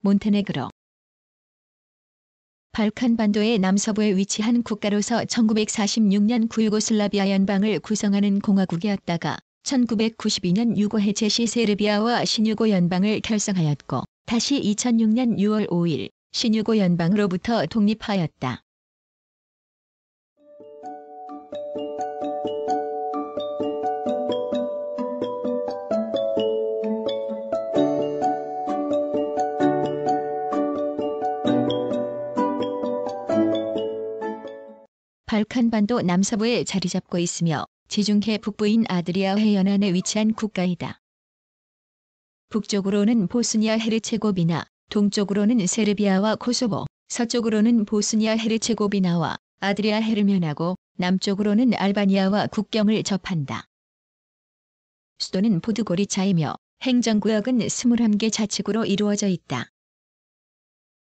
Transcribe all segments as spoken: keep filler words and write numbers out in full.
몬테네그로. 발칸반도의 남서부에 위치한 국가로서 천구백사십육 년 구유고슬라비아 연방을 구성하는 공화국이었다가 천구백구십이 년 유고해 제시 세르비아와 신유고 연방을 결성하였고 다시 이천육 년 유월 오일 신유고 연방으로부터 독립하였다. 발칸반도 남서부에 자리잡고 있으며 지중해 북부인 아드리아해 연안에 위치한 국가이다. 북쪽으로는 보스니아 헤르체고비나, 동쪽으로는 세르비아와 코소보, 서쪽으로는 보스니아 헤르체고비나와 아드리아해를 면하고 남쪽으로는 알바니아와 국경을 접한다. 수도는 보드고리차이며 행정구역은 이십일 개 자치구로 이루어져 있다.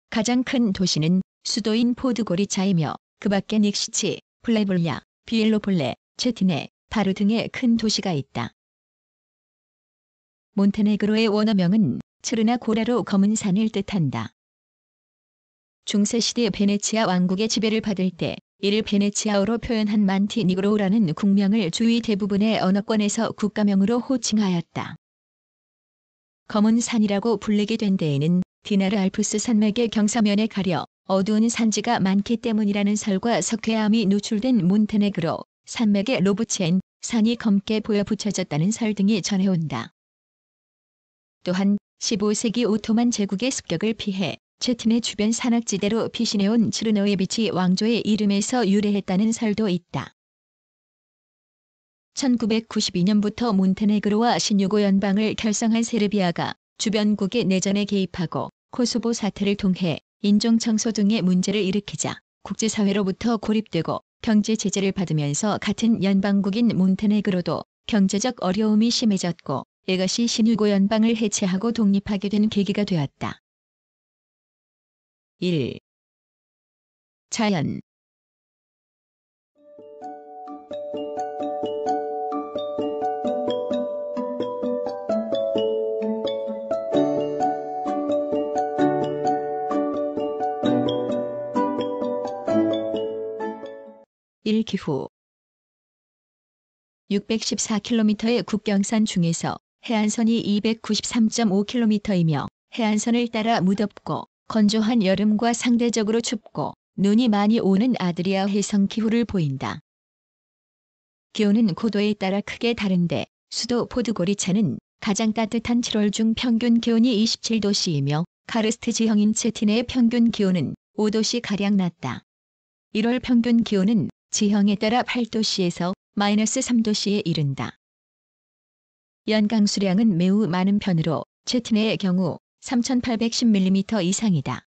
가장 큰 도시는 수도인 보드고리차이며 그 밖에 닉시치, 플레볼야, 비엘로폴레, 체티네, 바루 등의 큰 도시가 있다. 몬테네그로의 원어명은 츠르나 고라로 검은 산을 뜻한다. 중세시대 베네치아 왕국의 지배를 받을 때 이를 베네치아어로 표현한 만티니그로라는 국명을 주위 대부분의 언어권에서 국가명으로 호칭하였다. 검은 산이라고 불리게 된 데에는 디나르 알프스 산맥의 경사면에 가려 어두운 산지가 많기 때문이라는 설과 석회암이 노출된 몬테네그로, 산맥의 로브첸, 산이 검게 보여 붙여졌다는 설 등이 전해온다. 또한 십오 세기 오토만 제국의 습격을 피해 체틴의 주변 산악지대로 피신해온 츠르노예비치 왕조의 이름에서 유래했다는 설도 있다. 천구백구십이 년부터 몬테네그로와 신유고 연방을 결성한 세르비아가 주변국의 내전에 개입하고 코소보 사태를 통해 인종청소 등의 문제를 일으키자 국제사회로부터 고립되고 경제 제재를 받으면서 같은 연방국인 몬테네그로도 경제적 어려움이 심해졌고 이것이 신유고 연방을 해체하고 독립하게 된 계기가 되었다. 일. 자연. 일. 기후. 육백십사 킬로미터의 국경선 중에서 해안선이 이백구십삼 점 오 킬로미터이며 해안선을 따라 무덥고 건조한 여름과 상대적으로 춥고 눈이 많이 오는 아드리아 해성 기후를 보인다. 기온은 고도에 따라 크게 다른데 수도 보드고리차는 가장 따뜻한 칠월 중 평균 기온이 이십칠 도씨이며 카르스트 지형인 체티네의 평균 기온은 오 도씨가량 낮다. 일월 평균 기온은 지형에 따라 팔 도씨에서 마이너스 삼 도씨에 이른다. 연강 수량은 매우 많은 편으로 체티네의 경우 삼천팔백십 밀리미터 이상이다.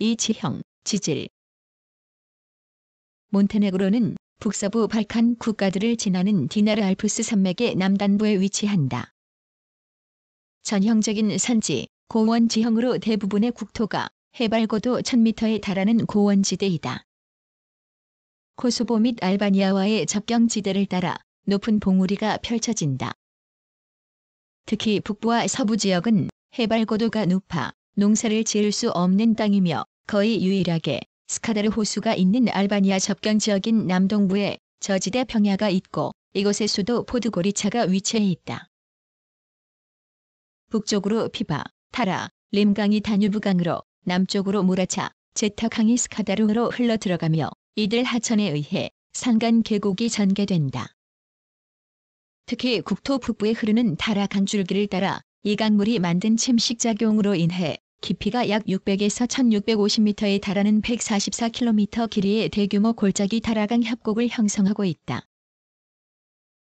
이. 지형, 지질. 몬테네그로는 북서부 발칸 국가들을 지나는 디나르 알프스 산맥의 남단부에 위치한다. 전형적인 산지, 고원 지형으로 대부분의 국토가 해발 고도 천 미터에 달하는 고원지대이다. 코소보 및 알바니아와의 접경지대를 따라 높은 봉우리가 펼쳐진다. 특히 북부와 서부 지역은 해발 고도가 높아 농사를 지을 수 없는 땅이며 거의 유일하게 스카다르 호수가 있는 알바니아 접경 지역인 남동부에 저지대 평야가 있고 이곳의 수도 보드고리차가 위치해 있다. 북쪽으로 피바, 타라, 림강이 다뉴브강으로 남쪽으로 모라차, 제타강이 스카다르로 흘러들어가며 이들 하천에 의해 산간 계곡이 전개된다. 특히 국토 북부에 흐르는 타라강 줄기를 따라 이 강물이 만든 침식작용으로 인해 깊이가 약 육백에서 천육백오십 미터에 달하는 백사십사 킬로미터 길이의 대규모 골짜기 타라강 협곡을 형성하고 있다.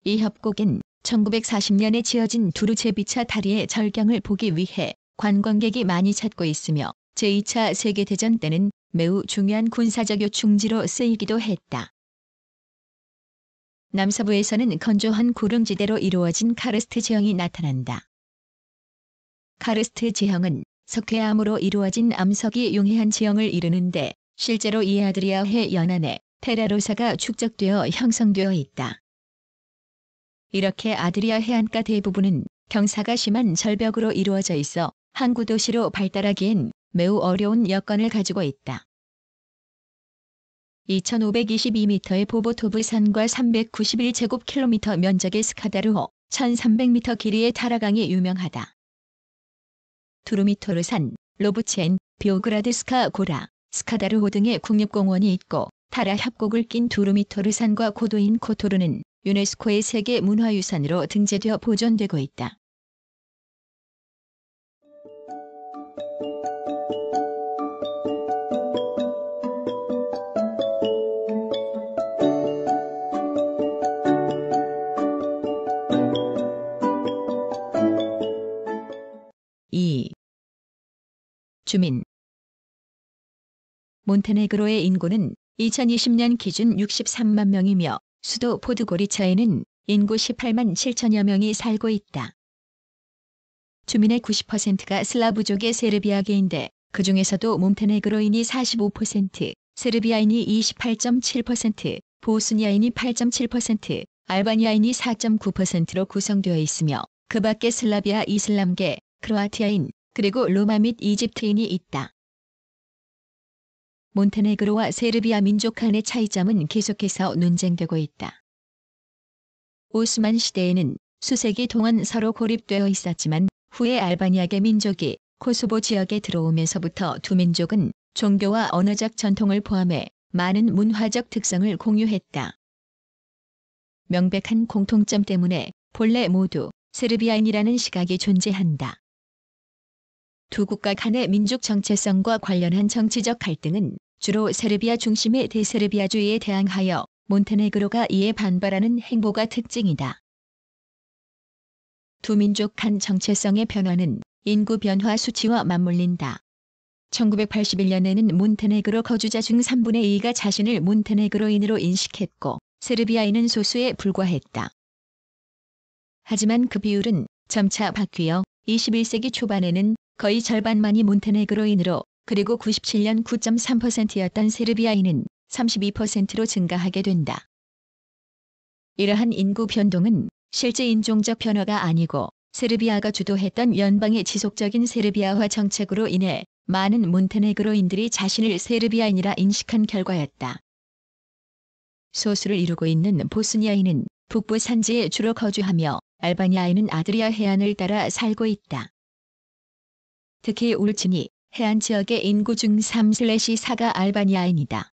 이 협곡은 천구백사십 년에 지어진 두루제비차 다리의 절경을 보기 위해 관광객이 많이 찾고 있으며 제이 차 세계대전 때는 매우 중요한 군사적 요충지로 쓰이기도 했다. 남서부에서는 건조한 구름지대로 이루어진 카르스트 지형이 나타난다. 카르스트 지형은 석회암으로 이루어진 암석이 용해한 지형을 이루는데 실제로 이 아드리아해 연안에 페라로사가 축적되어 형성되어 있다. 이렇게 아드리아 해안가 대부분은 경사가 심한 절벽으로 이루어져 있어 항구 도시로 발달하기엔 매우 어려운 여건을 가지고 있다. 이천오백이십이 미터의 보보토브 산과 삼백구십일 제곱킬로미터 면적의 스카다르호, 천삼백 미터 길이의 타라강이 유명하다. 두루미토르 산, 로브첸, 비오그라드스카 고라, 스카다르호 등의 국립공원이 있고 타라 협곡을 낀 두루미토르 산과 고도인 코토르는 유네스코의 세계 문화유산으로 등재되어 보존되고 있다. 이. 주민. 몬테네그로의 인구는 이천이십 년 기준 육십삼만 명이며 수도 포드고리차에는 인구 십팔만 칠천여 명이 살고 있다. 주민의 구십 퍼센트가 슬라브족의 세르비아계인데 그중에서도 몬테네그로인이 사십오 퍼센트, 세르비아인이 이십팔 점 칠 퍼센트, 보스니아인이 팔 점 칠 퍼센트, 알바니아인이 사 점 구 퍼센트로 구성되어 있으며 그 밖에 슬라비아 이슬람계, 크로아티아인, 그리고 로마 및 이집트인이 있다. 몬테네그로와 세르비아 민족 간의 차이점은 계속해서 논쟁되고 있다. 오스만 시대에는 수세기 동안 서로 고립되어 있었지만 후에 알바니아계 민족이 코소보 지역에 들어오면서부터 두 민족은 종교와 언어적 전통을 포함해 많은 문화적 특성을 공유했다. 명백한 공통점 때문에 본래 모두 세르비아인이라는 시각이 존재한다. 두 국가 간의 민족 정체성과 관련한 정치적 갈등은 주로 세르비아 중심의 대세르비아주의에 대항하여 몬테네그로가 이에 반발하는 행보가 특징이다. 두 민족 간 정체성의 변화는 인구 변화 수치와 맞물린다. 천구백팔십일 년에는 몬테네그로 거주자 중 삼분의 이가 자신을 몬테네그로인으로 인식했고 세르비아인은 소수에 불과했다. 하지만 그 비율은 점차 바뀌어 이십일 세기 초반에는 거의 절반만이 몬테네그로인으로 그리고 구십칠 년 구 점 삼 퍼센트였던 세르비아인은 삼십이 퍼센트로 증가하게 된다. 이러한 인구 변동은 실제 인종적 변화가 아니고 세르비아가 주도했던 연방의 지속적인 세르비아화 정책으로 인해 많은 몬테네그로인들이 자신을 세르비아인이라 인식한 결과였다. 소수를 이루고 있는 보스니아인은 북부 산지에 주로 거주하며 알바니아인은 아드리아 해안을 따라 살고 있다. 특히 울치니 해안 지역의 인구 중 삼 분의 사가 알바니아인이다.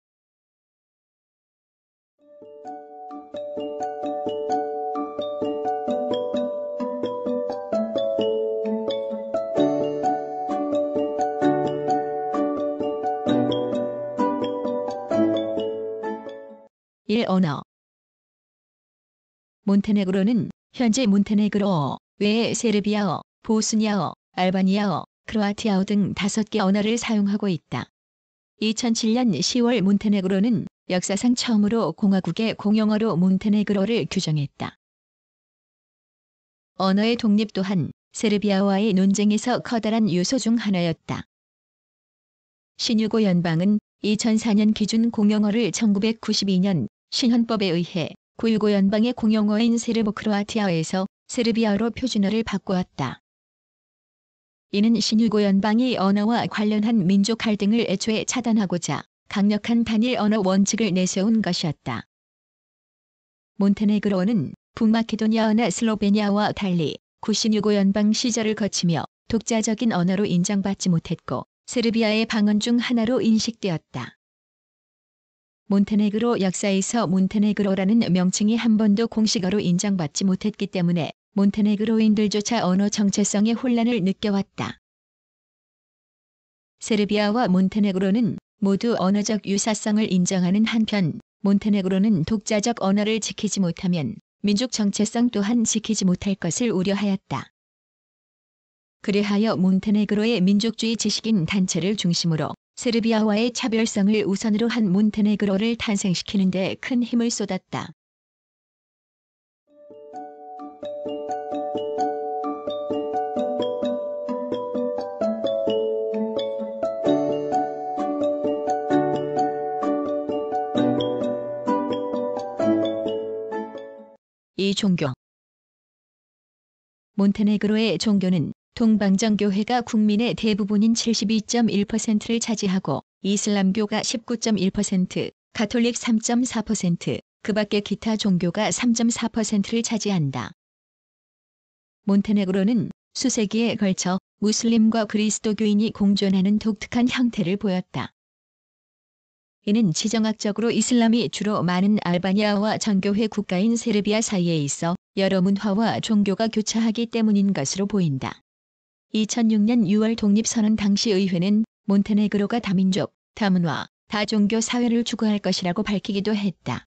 일. 언어. 몬테네그로는 현재 몬테네그로어 외에 세르비아어, 보스니아어, 알바니아어, 크로아티아어 등 다섯 개 언어를 사용하고 있다. 이천칠 년 시월 몬테네그로는 역사상 처음으로 공화국의 공용어로 몬테네그로를 규정했다. 언어의 독립 또한 세르비아와의 논쟁에서 커다란 요소 중 하나였다. 신유고 연방은 이천사 년 기준 공용어를 천구백구십이 년 신헌법에 의해 구유고 연방의 공용어인 세르보크로아티아어에서 세르비아어로 표준어를 바꾸었다. 이는 신유고 연방이 언어와 관련한 민족 갈등을 애초에 차단하고자 강력한 단일 언어 원칙을 내세운 것이었다. 몬테네그로는 북마케도니아어나 슬로베니아와 달리 구신유고 연방 시절을 거치며 독자적인 언어로 인정받지 못했고 세르비아의 방언 중 하나로 인식되었다. 몬테네그로 역사에서 몬테네그로라는 명칭이 한 번도 공식어로 인정받지 못했기 때문에 몬테네그로인들조차 언어 정체성의 혼란을 느껴왔다. 세르비아와 몬테네그로는 모두 언어적 유사성을 인정하는 한편 몬테네그로는 독자적 언어를 지키지 못하면 민족 정체성 또한 지키지 못할 것을 우려하였다. 그리하여 몬테네그로의 민족주의 지식인 단체를 중심으로 세르비아와의 차별성을 우선으로 한 몬테네그로를 탄생시키는 데 큰 힘을 쏟았다. 종교. 몬테네그로의 종교는 동방정교회가 국민의 대부분인 칠십이 점 일 퍼센트를 차지하고 이슬람교가 십구 점 일 퍼센트, 가톨릭 삼 점 사 퍼센트, 그 밖의 기타 종교가 삼 점 사 퍼센트를 차지한다. 몬테네그로는 수세기에 걸쳐 무슬림과 그리스도교인이 공존하는 독특한 형태를 보였다. 이는 지정학적으로 이슬람이 주로 많은 알바니아와 정교회 국가인 세르비아 사이에 있어 여러 문화와 종교가 교차하기 때문인 것으로 보인다. 이천육 년 유월 독립선언 당시 의회는 몬테네그로가 다민족, 다문화, 다종교 사회를 추구할 것이라고 밝히기도 했다.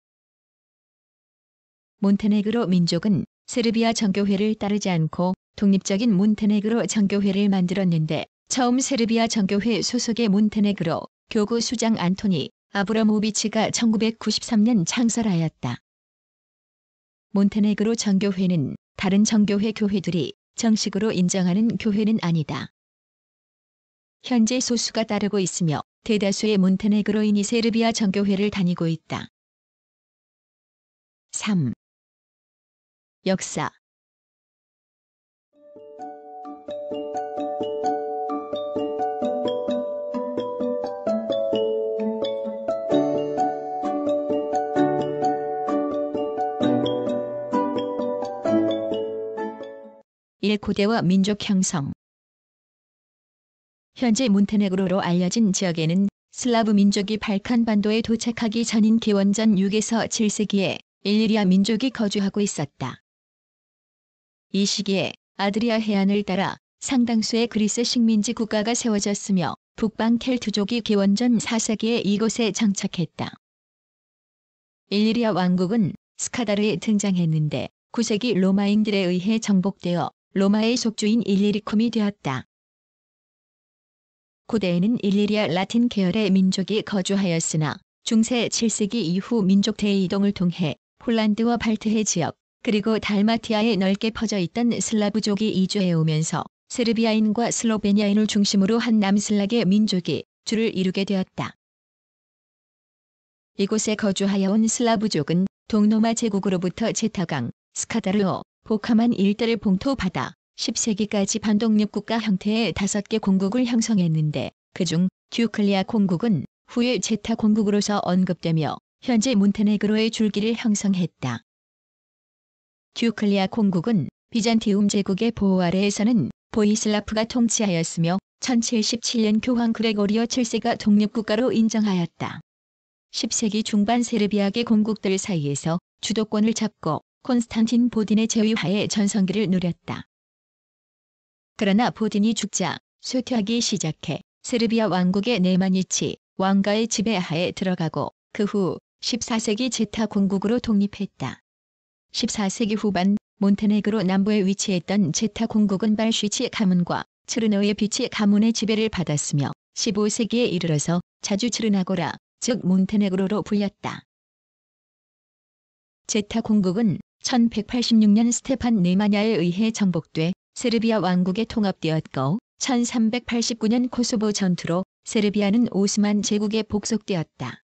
몬테네그로 민족은 세르비아 정교회를 따르지 않고 독립적인 몬테네그로 정교회를 만들었는데, 처음 세르비아 정교회 소속의 몬테네그로 교구 수장 안토니 아브라모비치가 천구백구십삼 년 창설하였다. 몬테네그로 정교회는 다른 정교회 교회들이 정식으로 인정하는 교회는 아니다. 현재 소수가 따르고 있으며 대다수의 몬테네그로인이 세르비아 정교회를 다니고 있다. 삼. 역사. 일. 고대와 민족 형성. 현재 몬테네그로로 알려진 지역에는 슬라브 민족이 발칸반도에 도착하기 전인 기원전 육에서 칠 세기에 일리리아 민족이 거주하고 있었다. 이 시기에 아드리아 해안을 따라 상당수의 그리스 식민지 국가가 세워졌으며 북방 켈트족이 기원전 사 세기에 이곳에 정착했다. 일리리아 왕국은 스카다르에 등장했는데 구 세기 로마인들에 의해 정복되어 로마의 속주인 일리리쿰이 되었다. 고대에는 일리리아 라틴 계열의 민족이 거주하였으나 중세 칠 세기 이후 민족 대이동을 통해 폴란드와 발트해 지역 그리고 달마티아에 넓게 퍼져 있던 슬라브족이 이주해 오면서 세르비아인과 슬로베니아인을 중심으로 한 남슬락의 민족이 주를 이루게 되었다. 이곳에 거주하여 온 슬라브족은 동로마 제국으로부터 제타강, 스카다르오, 보카만 일대를 봉토받아 십 세기까지 반독립국가 형태의 다섯 개 공국을 형성했는데, 그중 듀클리아 공국은 후에 제타 공국으로서 언급되며 현재 몬테네그로의 줄기를 형성했다. 듀클리아 공국은 비잔티움 제국의 보호 아래에서는 보이슬라프가 통치하였으며 천칠십칠 년 교황 그레고리오 칠 세가 독립국가로 인정하였다. 십 세기 중반 세르비아계 공국들 사이에서 주도권을 잡고 콘스탄틴 보딘의 제위하에 전성기를 누렸다. 그러나 보딘이 죽자 쇠퇴하기 시작해 세르비아 왕국의 네마니치 왕가의 지배하에 들어가고 그 후 십사 세기 제타 공국으로 독립했다. 십사 세기 후반 몬테네그로 남부에 위치했던 제타 공국은 발슈치 가문과 츠르노의 비치 가문의 지배를 받았으며 십오 세기에 이르러서 자주 츠르나고라, 즉 몬테네그로로 불렸다. 제타 공국은 천백팔십육 년 스테판 네마냐에 의해 정복돼 세르비아 왕국에 통합되었고 천삼백팔십구 년 코소보 전투로 세르비아는 오스만 제국에 복속되었다.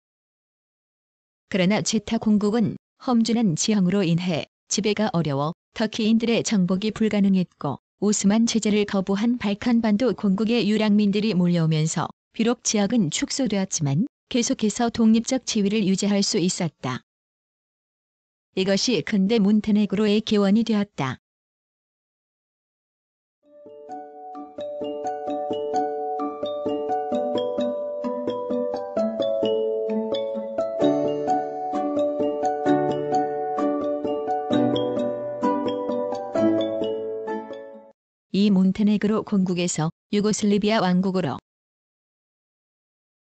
그러나 제타 공국은 험준한 지형으로 인해 지배가 어려워 터키인들의 정복이 불가능했고 오스만 체제를 거부한 발칸반도 공국의 유랑민들이 몰려오면서 비록 지역은 축소되었지만 계속해서 독립적 지위를 유지할 수 있었다. 이것이 근대 몬테네그로의 기원이 되었다. 이 몬테네그로 공국에서 유고슬라비아 왕국으로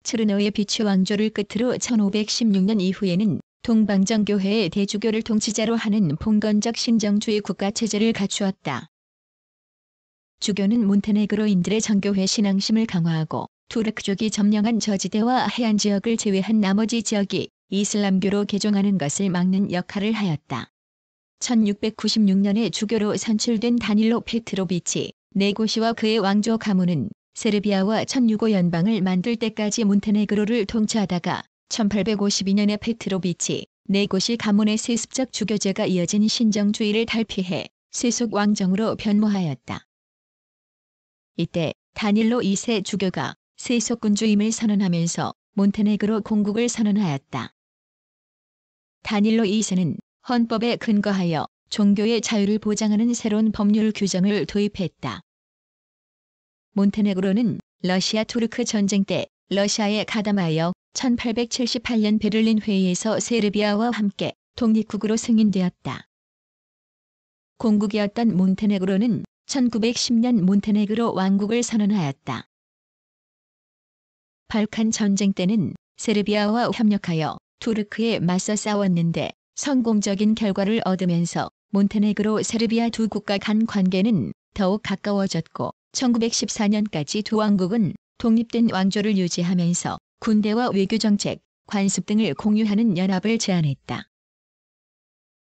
츠르노의 비치 왕조를 끝으로 천오백십육 년 이후에는 동방정교회의 대주교를 통치자로 하는 봉건적 신정주의 국가체제를 갖추었다. 주교는 몬테네그로인들의 정교회 신앙심을 강화하고 투르크족이 점령한 저지대와 해안 지역을 제외한 나머지 지역이 이슬람교로 개종하는 것을 막는 역할을 하였다. 천육백구십육 년에 주교로 선출된 다닐로 페트로비치, 네고시와 그의 왕조 가문은 세르비아와 천유고 연방을 만들 때까지 몬테네그로를 통치하다가 천팔백오십이 년에 페트로비치, 네 곳이 가문의 세습적 주교제가 이어진 신정주의를 탈피해 세속 왕정으로 변모하였다. 이때 다닐로 이 세 주교가 세속군주임을 선언하면서 몬테네그로 공국을 선언하였다. 다닐로 이 세는 헌법에 근거하여 종교의 자유를 보장하는 새로운 법률 규정을 도입했다. 몬테네그로는 러시아 투르크 전쟁 때 러시아에 가담하여 천팔백칠십팔 년 베를린 회의에서 세르비아와 함께 독립국으로 승인되었다. 공국이었던 몬테네그로는 천구백십 년 몬테네그로 왕국을 선언하였다. 발칸 전쟁 때는 세르비아와 협력하여 투르크에 맞서 싸웠는데 성공적인 결과를 얻으면서 몬테네그로 세르비아 두 국가 간 관계는 더욱 가까워졌고 천구백십사 년까지 두 왕국은 독립된 왕조를 유지하면서 군대와 외교정책, 관습 등을 공유하는 연합을 제안했다.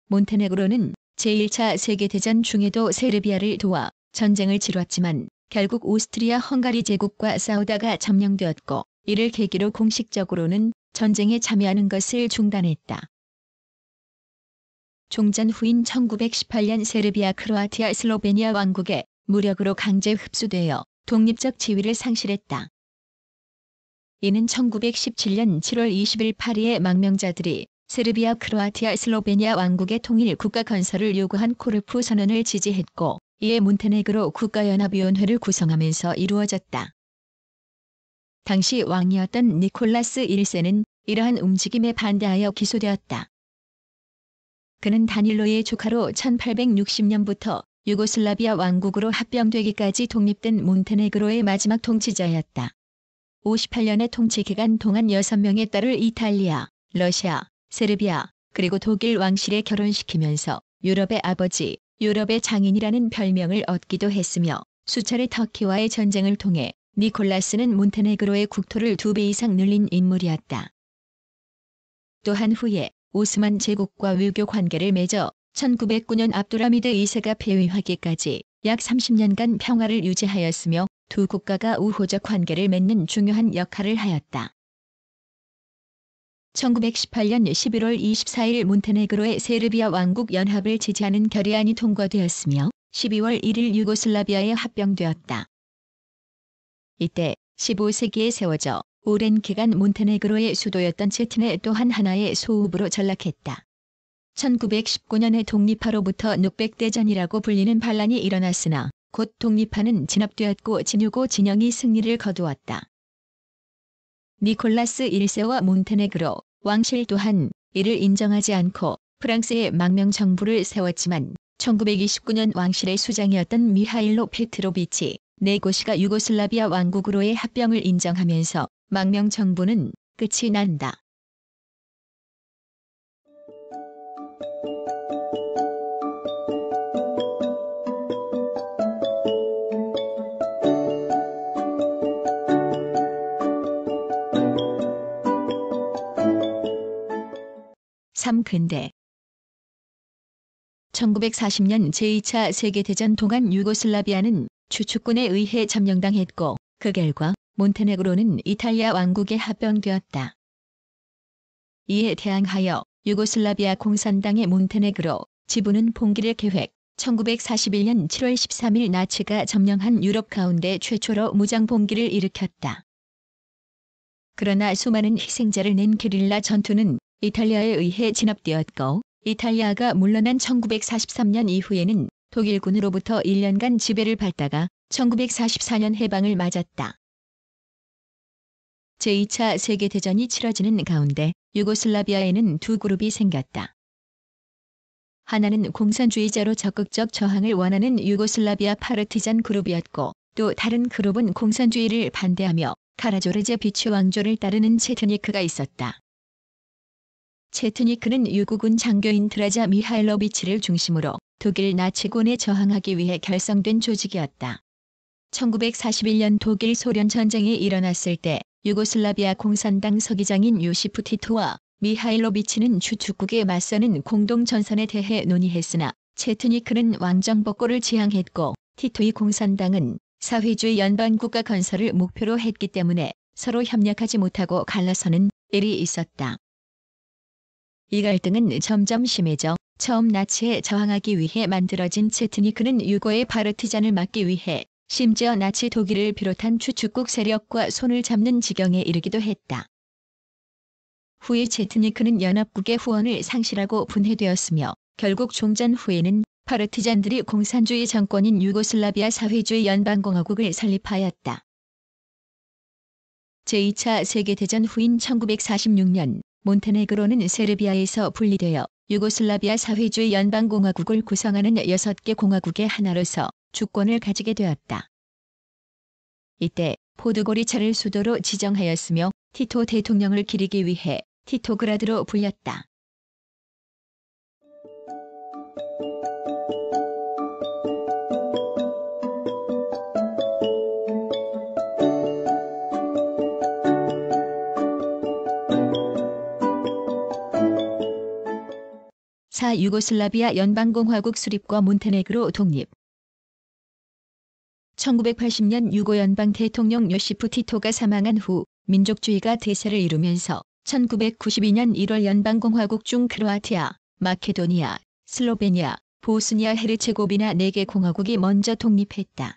몬테네그로는 제일 차 세계대전 중에도 세르비아를 도와 전쟁을 치렀지만 결국 오스트리아 헝가리 제국과 싸우다가 점령되었고 이를 계기로 공식적으로는 전쟁에 참여하는 것을 중단했다. 종전 후인 천구백십팔 년 세르비아 크로아티아 슬로베니아 왕국에 무력으로 강제 흡수되어 독립적 지위를 상실했다. 이는 천구백십칠 년 칠월 이십일 파리의 망명자들이 세르비아 크로아티아 슬로베니아 왕국의 통일 국가 건설을 요구한 코르프 선언을 지지했고 이에 몬테네그로 국가연합위원회를 구성하면서 이루어졌다. 당시 왕이었던 니콜라스 일 세는 이러한 움직임에 반대하여 기소되었다. 그는 다닐로의 조카로 천팔백육십 년부터 유고슬라비아 왕국으로 합병되기까지 독립된 몬테네그로의 마지막 통치자였다. 오십팔 년의 통치 기간 동안 여섯 명의 딸을 이탈리아, 러시아, 세르비아, 그리고 독일 왕실에 결혼시키면서 유럽의 아버지, 유럽의 장인이라는 별명을 얻기도 했으며 수차례 터키와의 전쟁을 통해 니콜라스는 몬테네그로의 국토를 두 배 이상 늘린 인물이었다. 또한 후에 오스만 제국과 외교 관계를 맺어 천구백구 년 압두라미드 이 세가 폐위하기까지 약 삼십 년간 평화를 유지하였으며 두 국가가 우호적 관계를 맺는 중요한 역할을 하였다. 천구백십팔 년 십일월 이십사일 몬테네그로의 세르비아 왕국 연합을 지지하는 결의안이 통과되었으며 십이월 일일 유고슬라비아에 합병되었다. 이때 십오 세기에 세워져 오랜 기간 몬테네그로의 수도였던 체틴에 또한 하나의 소읍으로 전락했다. 천구백십구 년에 독립파로부터 눅백대전이라고 불리는 반란이 일어났으나 곧 독립파는 진압되었고 진유고 진영이 승리를 거두었다. 니콜라스 일 세와 몬테네그로 왕실 또한 이를 인정하지 않고 프랑스의 망명 정부를 세웠지만 천구백이십구 년 왕실의 수장이었던 미하일로 페트로비치 네고시가 유고슬라비아 왕국으로의 합병을 인정하면서 망명 정부는 끝이 난다. 삼 근대 천구백사십 년 제이 차 세계대전 동안 유고슬라비아는 주축군에 의해 점령당했고 그 결과 몬테네그로는 이탈리아 왕국에 합병되었다. 이에 대항하여 유고슬라비아 공산당의 몬테네그로 지부는 봉기를 계획 천구백사십일 년 칠월 십삼일 나치가 점령한 유럽 가운데 최초로 무장 봉기를 일으켰다. 그러나 수많은 희생자를 낸 게릴라 전투는 이탈리아에 의해 진압되었고 이탈리아가 물러난 천구백사십삼 년 이후에는 독일군으로부터 일 년간 지배를 받다가 천구백사십사 년 해방을 맞았다. 제이 차 세계대전이 치러지는 가운데 유고슬라비아에는 두 그룹이 생겼다. 하나는 공산주의자로 적극적 저항을 원하는 유고슬라비아 파르티잔 그룹이었고 또 다른 그룹은 공산주의를 반대하며 카라조르제 비치 왕조를 따르는 체트니크가 있었다. 체트니크는 유고군 장교인 드라자 미하일로비치를 중심으로 독일 나치군에 저항하기 위해 결성된 조직이었다. 천구백사십일 년 독일 소련 전쟁이 일어났을 때 유고슬라비아 공산당 서기장인 요시프 티토와 미하일로비치는 주축국에 맞서는 공동전선에 대해 논의했으나 체트니크는 왕정복고를 지향했고 티토의 공산당은 사회주의 연방국가 건설을 목표로 했기 때문에 서로 협력하지 못하고 갈라서는 일이 있었다. 이 갈등은 점점 심해져 처음 나치에 저항하기 위해 만들어진 체트니크는 유고의 파르티잔을 막기 위해 심지어 나치 독일을 비롯한 추축국 세력과 손을 잡는 지경에 이르기도 했다. 후에 체트니크는 연합국의 후원을 상실하고 분해되었으며 결국 종전 후에는 파르티잔들이 공산주의 정권인 유고슬라비아 사회주의 연방공화국을 설립하였다. 제이 차 세계대전 후인 천구백사십육 년 몬테네그로는 세르비아에서 분리되어 유고슬라비아 사회주의 연방공화국을 구성하는 여섯 개 공화국의 하나로서 주권을 가지게 되었다. 이때 포드고리차를 수도로 지정하였으며 티토 대통령을 기리기 위해 티토그라드로 불렸다. 사. 유고슬라비아 연방공화국 수립과 몬테네그로 독립. 천구백팔십 년 유고 연방 대통령 요시프 티토가 사망한 후 민족주의가 대세를 이루면서 천구백구십이 년 일 월 연방공화국 중 크로아티아, 마케도니아, 슬로베니아, 보스니아 헤르체고비나 네 개 공화국이 먼저 독립했다.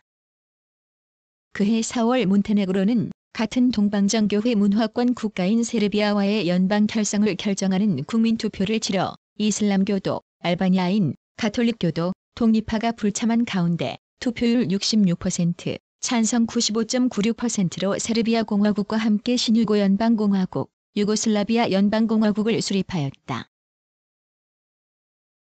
그해 사 월 몬테네그로는 같은 동방정교회 문화권 국가인 세르비아와의 연방 결성을 결정하는 국민투표를 치러 이슬람교도, 알바니아인, 가톨릭교도, 독립파가 불참한 가운데 투표율 육십육 퍼센트, 찬성 구십오 점 구육 퍼센트로 세르비아 공화국과 함께 신유고 연방공화국, 유고슬라비아 연방공화국을 수립하였다.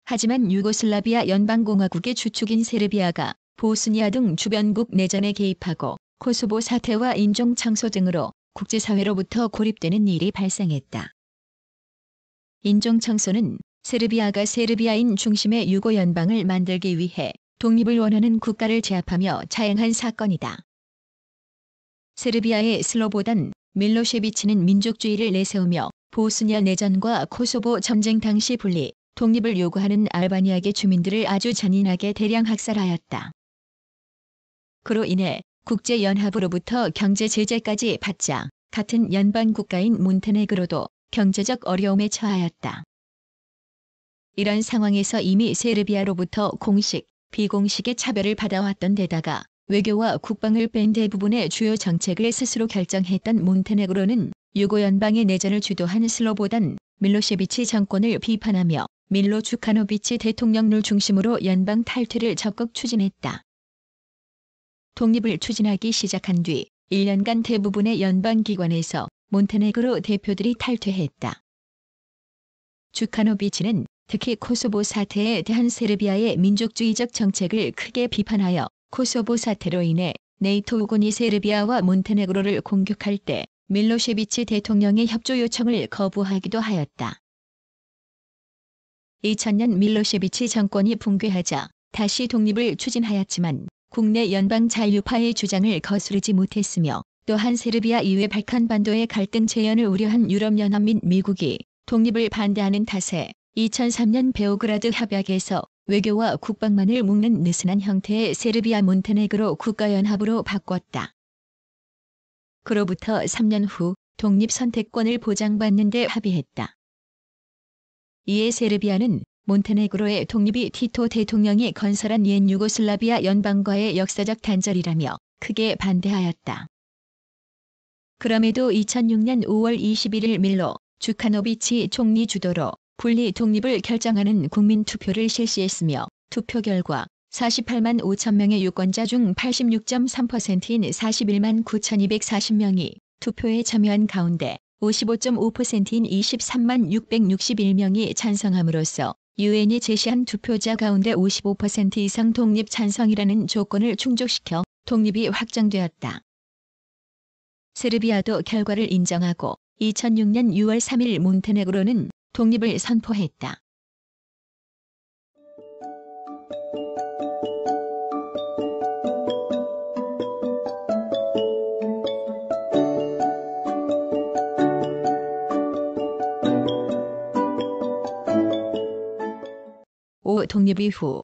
하지만 유고슬라비아 연방공화국의 주축인 세르비아가 보스니아 등 주변국 내전에 개입하고 코소보 사태와 인종 창소 등으로 국제사회로부터 고립되는 일이 발생했다. 인종 창소는 세르비아가 세르비아인 중심의 유고 연방을 만들기 위해 독립을 원하는 국가를 제압하며 자행한 사건이다. 세르비아의 슬로보단 밀로셰비치는 민족주의를 내세우며 보스니아 내전과 코소보 전쟁 당시 분리, 독립을 요구하는 알바니아계 주민들을 아주 잔인하게 대량 학살하였다. 그로 인해 국제연합으로부터 경제 제재까지 받자 같은 연방 국가인 몬테네그로도 경제적 어려움에 처하였다. 이런 상황에서 이미 세르비아로부터 공식, 비공식의 차별을 받아왔던 데다가 외교와 국방을 뺀 대부분의 주요 정책을 스스로 결정했던 몬테네그로는 유고연방의 내전을 주도한 슬로보단 밀로셰비치 정권을 비판하며 밀로 주카노비치 대통령을 중심으로 연방 탈퇴를 적극 추진했다. 독립을 추진하기 시작한 뒤 일 년간 대부분의 연방기관에서 몬테네그로 대표들이 탈퇴했다. 주카노비치는 특히 코소보 사태에 대한 세르비아의 민족주의적 정책을 크게 비판하여 코소보 사태로 인해 네이토군이 세르비아와 몬테네그로를 공격할 때 밀로셰비치 대통령의 협조 요청을 거부하기도 하였다. 이천 년 밀로셰비치 정권이 붕괴하자 다시 독립을 추진하였지만 국내 연방 자유파의 주장을 거스르지 못했으며 또한 세르비아 이외 발칸반도의 갈등 재현을 우려한 유럽연합 및 미국이 독립을 반대하는 탓에 이천삼 년 베오그라드 협약에서 외교와 국방만을 묶는 느슨한 형태의 세르비아 몬테네그로 국가연합으로 바꿨다. 그로부터 삼 년 후 독립 선택권을 보장받는 데 합의했다. 이에 세르비아는 몬테네그로의 독립이 티토 대통령이 건설한 옛 유고슬라비아 연방과의 역사적 단절이라며 크게 반대하였다. 그럼에도 이천육 년 오 월 이십일 일 밀로 주카노비치 총리 주도로 분리 독립을 결정하는 국민투표를 실시했으며 투표 결과 사십팔만 오천 명의 유권자 중 팔십육 점 삼 퍼센트인 사십일만 구천이백사십 명이 투표에 참여한 가운데 오십오 점 오 퍼센트인 이십삼만 육백육십일 명이 찬성함으로써 유엔이 제시한 투표자 가운데 오십오 퍼센트 이상 독립 찬성이라는 조건을 충족시켜 독립이 확정되었다. 세르비아도 결과를 인정하고 이천육 년 유 월 삼 일 몬테네그로는 독립을 선포했다. 오. 독립 이후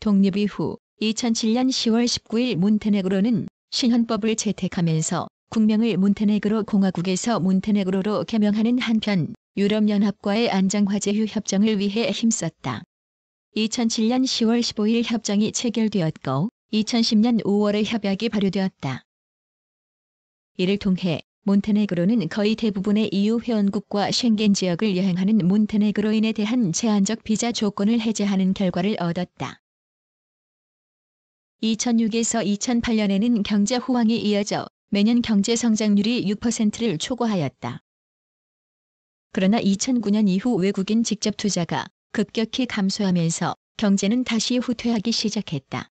독립 이후 이천칠 년 시 월 십구 일 몬테네그로는 신헌법을 채택하면서 국명을 몬테네그로 공화국에서 몬테네그로로 개명하는 한편 유럽연합과의 안전화재휴 협정을 위해 힘썼다. 이천칠년 시월 십오일 협정이 체결되었고 이천십년 오월에 협약이 발효되었다. 이를 통해 몬테네그로는 거의 대부분의 이유 회원국과 쉥겐 지역을 여행하는 몬테네그로인에 대한 제한적 비자 조건을 해제하는 결과를 얻었다. 이천육에서 이천팔년에는 경제 호황이 이어져 매년 경제 성장률이 육 퍼센트를 초과하였다. 그러나 이천구년 이후 외국인 직접 투자가 급격히 감소하면서 경제는 다시 후퇴하기 시작했다.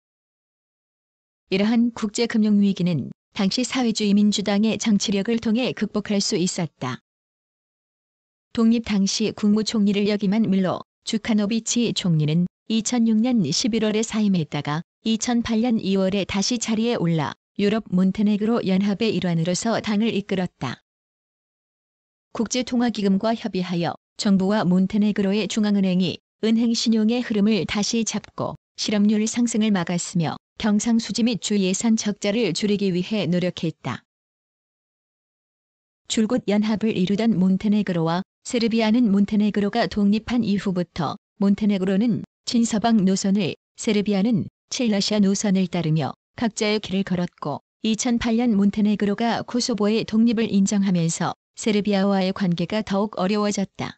이러한 국제금융위기는 당시 사회주의 민주당의 정치력을 통해 극복할 수 있었다. 독립 당시 국무총리를 역임한 밀로 주카노비치 총리는 이천육년 십일월에 사임했다가 이천팔년 이월에 다시 자리에 올라 유럽 몬테네그로 연합의 일환으로서 당을 이끌었다. 국제통화기금과 협의하여 정부와 몬테네그로의 중앙은행이 은행 신용의 흐름을 다시 잡고 실업률 상승을 막았으며 경상수지 및 주 예산 적자를 줄이기 위해 노력했다. 줄곧 연합을 이루던 몬테네그로와 세르비아는 몬테네그로가 독립한 이후부터 몬테네그로는 친서방 노선을, 세르비아는 칠러시아 노선을 따르며 각자의 길을 걸었고 이천팔년 몬테네그로가 코소보의 독립을 인정하면서 세르비아와의 관계가 더욱 어려워졌다.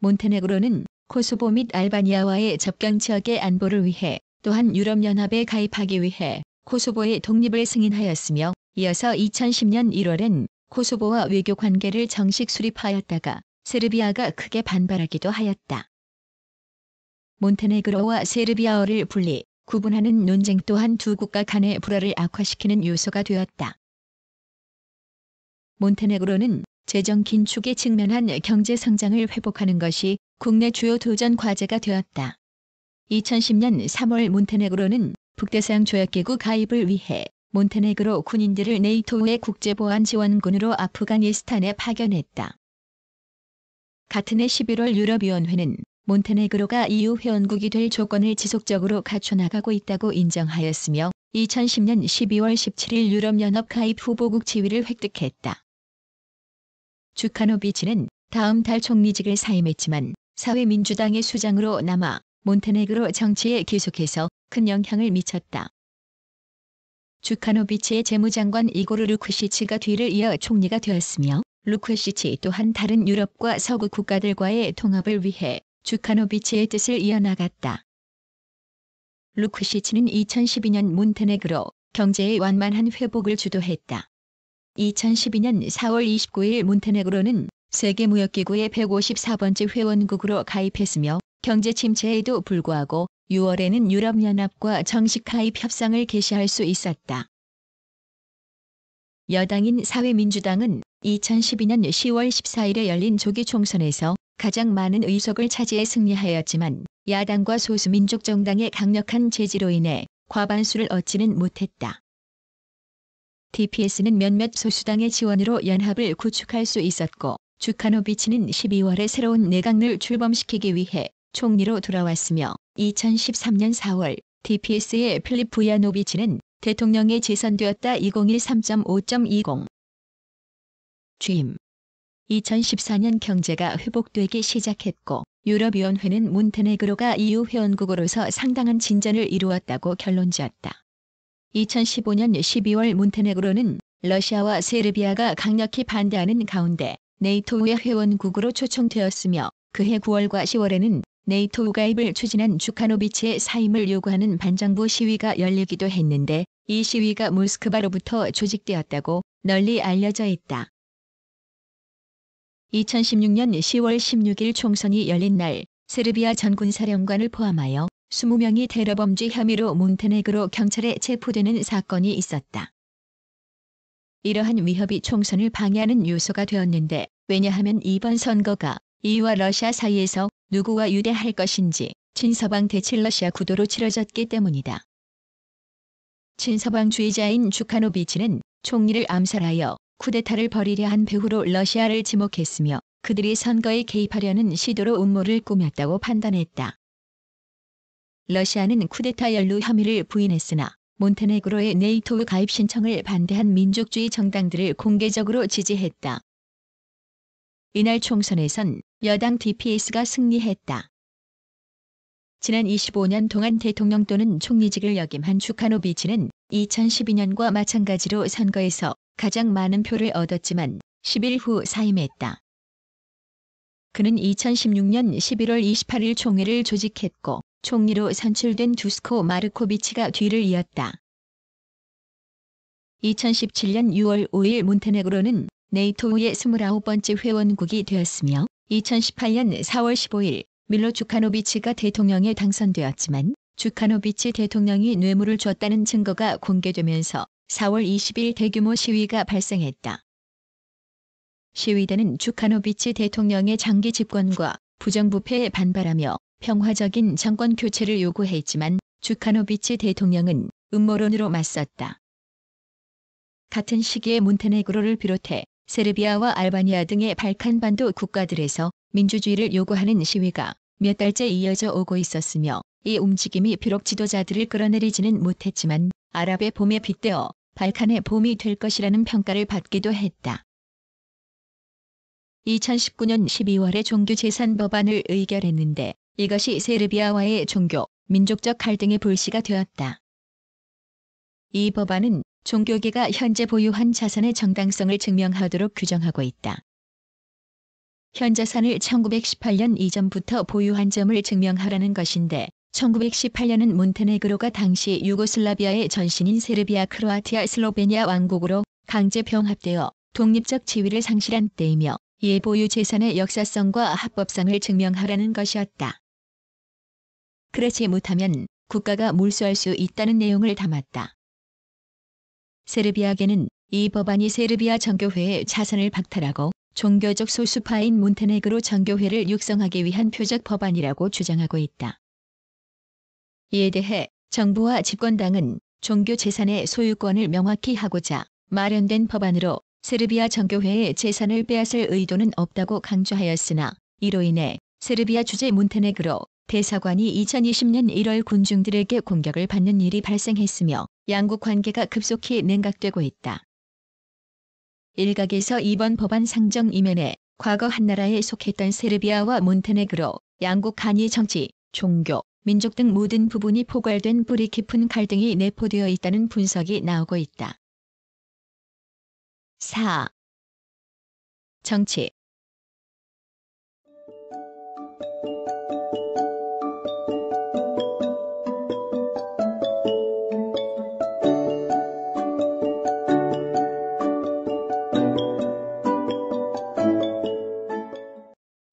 몬테네그로는 코소보 및 알바니아와의 접경 지역의 안보를 위해 또한 유럽연합에 가입하기 위해 코소보의 독립을 승인하였으며 이어서 이천십년 일월엔 코소보와 외교 관계를 정식 수립하였다가 세르비아가 크게 반발하기도 하였다. 몬테네그로와 세르비아어를 분리, 구분하는 논쟁 또한 두 국가 간의 불화를 악화시키는 요소가 되었다. 몬테네그로는 재정 긴축에 직면한 경제 성장을 회복하는 것이 국내 주요 도전 과제가 되었다. 이천십년 삼월 몬테네그로는 북대서양 조약기구 가입을 위해 몬테네그로 군인들을 네이토의 국제보안지원군으로 아프가니스탄에 파견했다. 같은 해 십일월 유럽위원회는 몬테네그로가 이유 회원국이 될 조건을 지속적으로 갖춰나가고 있다고 인정하였으며 이천십년 십이월 십칠일 유럽연합 가입 후보국 지위를 획득했다. 주카노비치는 다음 달 총리직을 사임했지만 사회민주당의 수장으로 남아 몬테네그로 정치에 계속해서 큰 영향을 미쳤다. 주카노비치의 재무장관 이고르 루크시치가 뒤를 이어 총리가 되었으며 루크시치 또한 다른 유럽과 서구 국가들과의 통합을 위해 주카노비치의 뜻을 이어나갔다. 루크시치는 이천십이년 몬테네그로 경제의 완만한 회복을 주도했다. 이천십이년 사월 이십구일 몬테네그로는 세계무역기구의 백오십사번째 회원국으로 가입했으며 경제 침체에도 불구하고 유월에는 유럽연합과 정식 가입 협상을 개시할 수 있었다. 여당인 사회민주당은 이천십이년 시월 십사일에 열린 조기 총선에서 가장 많은 의석을 차지해 승리하였지만 야당과 소수민족 정당의 강력한 제지로 인해 과반수를 얻지는 못했다. 디피에스는 몇몇 소수당의 지원으로 연합을 구축할 수 있었고 주카노비치는 십이월에 새로운 내각을 출범시키기 위해 총리로 돌아왔으며 이천십삼년 사월 디피에스의 필립 부야노비치는 대통령에 재선되었다. 이천십삼 점 오 점 이십 취임. 이천십사년 경제가 회복되기 시작했고 유럽위원회는 몬테네그로가 이유 회원국으로서 상당한 진전을 이루었다고 결론지었다. 이천십오년 십이월 몬테네그로는 러시아와 세르비아가 강력히 반대하는 가운데 네이토의 회원국으로 초청되었으며 그해 구월과 시월에는 네이토 가입을 추진한 주카노비치의 사임을 요구하는 반정부 시위가 열리기도 했는데 이 시위가 모스크바로부터 조직되었다고 널리 알려져 있다. 이천십육년 시월 십육일 총선이 열린 날 세르비아 전군사령관을 포함하여 이십 명이 테러범죄 혐의로 몬테네그로 경찰에 체포되는 사건이 있었다. 이러한 위협이 총선을 방해하는 요소가 되었는데 왜냐하면 이번 선거가 이유와 러시아 사이에서 누구와 유대할 것인지 친서방 대칠러시아 구도로 치러졌기 때문이다. 친서방 주의자인 주카노비치는 총리를 암살하여 쿠데타를 벌이려 한 배후로 러시아를 지목했으며 그들이 선거에 개입하려는 시도로 음모를 꾸몄다고 판단했다. 러시아는 쿠데타 연루 혐의를 부인했으나 몬테네그로의 네이토 가입 신청을 반대한 민족주의 정당들을 공개적으로 지지했다. 이날 총선에선 여당 디피에스가 승리했다. 지난 이십오 년 동안 대통령 또는 총리직을 역임한 주카노비치는 이천십이 년과 마찬가지로 선거에서 가장 많은 표를 얻었지만 십 일 후 사임했다. 그는 이천십육 년 십일월 이십팔일 총회를 조직했고 총리로 선출된 두스코 마르코비치가 뒤를 이었다. 이천십칠 년 유월 오일 몬테네그로는 네이토의 이십구 번째 회원국이 되었으며 이천십팔 년 사월 십오일 밀로 주카노비치가 대통령에 당선되었지만 주카노비치 대통령이 뇌물을 줬다는 증거가 공개되면서 사월 이십일 대규모 시위가 발생했다. 시위대는 주카노비치 대통령의 장기 집권과 부정부패에 반발하며 평화적인 정권 교체를 요구했지만 주카노비치 대통령은 음모론으로 맞섰다. 같은 시기에 몬테네그로를 비롯해 세르비아와 알바니아 등의 발칸반도 국가들에서 민주주의를 요구하는 시위가 몇 달째 이어져 오고 있었으며 이 움직임이 비록 지도자들을 끌어내리지는 못했지만 아랍의 봄에 빗대어 발칸의 봄이 될 것이라는 평가를 받기도 했다. 이천십구 년 십이월에 종교재산 법안을 의결했는데 이것이 세르비아와의 종교, 민족적 갈등의 불씨가 되었다. 이 법안은 종교계가 현재 보유한 자산의 정당성을 증명하도록 규정하고 있다. 현 자산을 천구백십팔 년 이전부터 보유한 점을 증명하라는 것인데 천구백십팔 년은 몬테네그로가 당시 유고슬라비아의 전신인 세르비아, 크로아티아, 슬로베니아 왕국으로 강제 병합되어 독립적 지위를 상실한 때이며 이에 보유 재산의 역사성과 합법성을 증명하라는 것이었다. 그렇지 못하면 국가가 몰수할 수 있다는 내용을 담았다. 세르비아계는 이 법안이 세르비아 정교회의 자산을 박탈하고 종교적 소수파인 몬테네그로 정교회를 육성하기 위한 표적 법안이라고 주장하고 있다. 이에 대해 정부와 집권당은 종교 재산의 소유권을 명확히 하고자 마련된 법안으로 세르비아 정교회의 재산을 빼앗을 의도는 없다고 강조하였으나 이로 인해 세르비아 주재 몬테네그로 대사관이 이천이십 년 일월 군중들에게 공격을 받는 일이 발생했으며 양국 관계가 급속히 냉각되고 있다. 일각에서 이번 법안 상정 이면에 과거 한나라에 속했던 세르비아와 몬테네그로 양국 간의 정치, 종교, 민족 등 모든 부분이 포괄된 뿌리 깊은 갈등이 내포되어 있다는 분석이 나오고 있다. 사. 정치.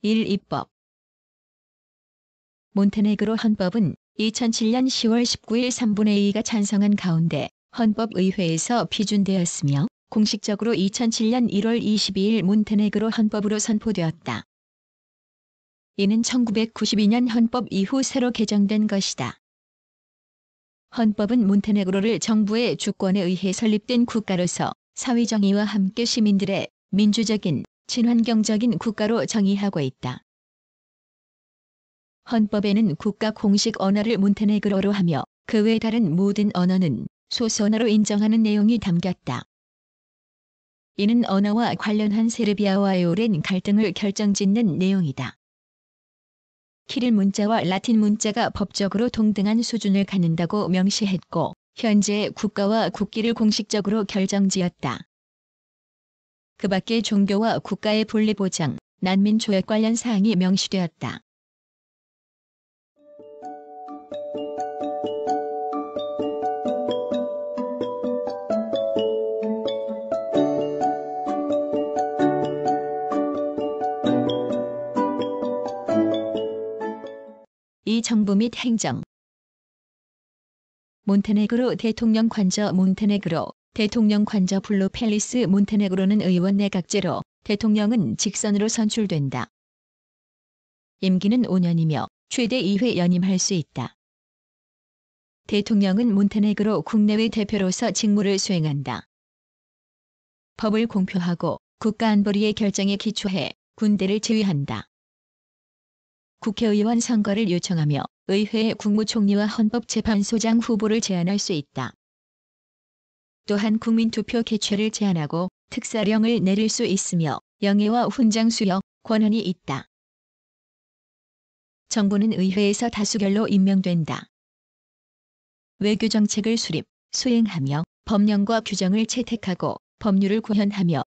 일. 입법. 몬테네그로 헌법은 이천칠 년 시월 십구일 삼분의 이가 찬성한 가운데 헌법의회에서批准되었으며 공식적으로 이천칠 년 일월 이십이일 몬테네그로 헌법으로 선포되었다. 이는 천구백구십이 년 헌법 이후 새로 개정된 것이다. 헌법은 몬테네그로를 정부의 주권에 의해 설립된 국가로서 사회정의와 함께 시민들의 민주적인 친환경적인 국가로 정의하고 있다. 헌법에는 국가 공식 언어를 몬테네그로로 하며 그 외 다른 모든 언어는 소수언어로 인정하는 내용이 담겼다. 이는 언어와 관련한 세르비아와의 오랜 갈등을 결정짓는 내용이다. 키릴 문자와 라틴 문자가 법적으로 동등한 수준을 갖는다고 명시했고 현재의 국가와 국기를 공식적으로 결정지었다. 그 밖에 종교와 국가의 분리보장, 난민 조약 관련 사항이 명시되었다. 이. 정부 및 행정. 몬테네그로 대통령 관저 몬테네그로 대통령 관저 블루 팰리스 몬테네그로는 의원 내각제로 대통령은 직선으로 선출된다. 임기는 오 년이며 최대 이 회 연임할 수 있다. 대통령은 몬테네그로 국내외 대표로서 직무를 수행한다. 법을 공표하고 국가안보리의 결정에 기초해 군대를 지휘한다. 국회의원 선거를 요청하며 의회에 국무총리와 헌법재판소장 후보를 제안할 수 있다. 또한 국민투표 개최를 제한하고 특사령을 내릴 수 있으며 영예와 훈장 수여, 권한이 있다. 정부는 의회에서 다수결로 임명된다. 외교정책을 수립, 수행하며 법령과 규정을 채택하고 법률을 구현하며